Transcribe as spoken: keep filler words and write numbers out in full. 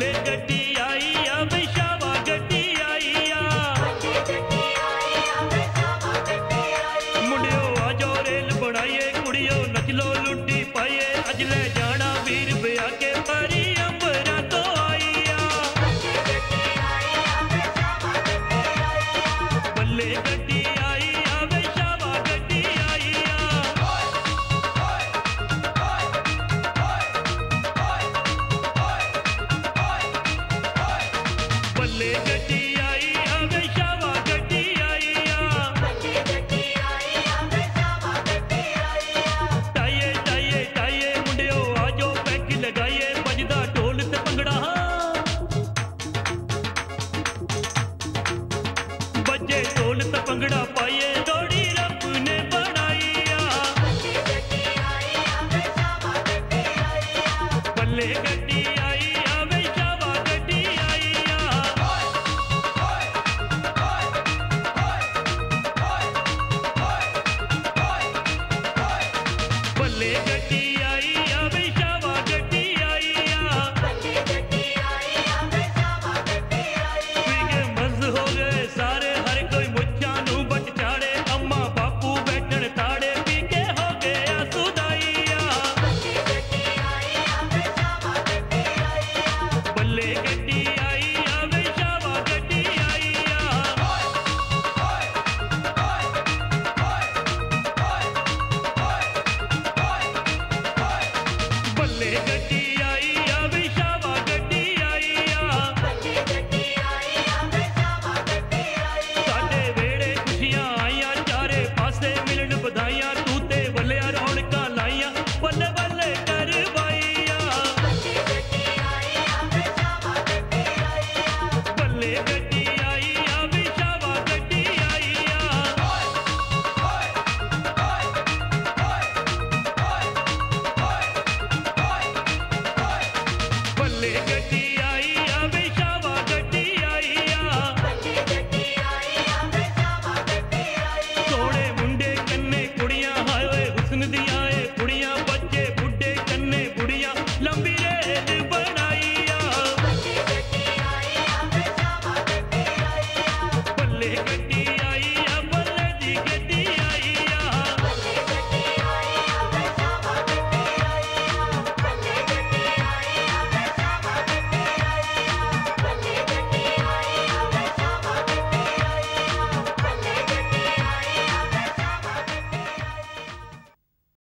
ले गड्डी आई अब शावा गड्डी आई मुंडियो आजो रेल बनाइए कुड़ियो नचलो लुटी पाइए अज ले जाना वीर ब्याह के परी अंबरा तो आई बल्ले गड्डी आई अब शावा गड्डी आई ले गड्डी।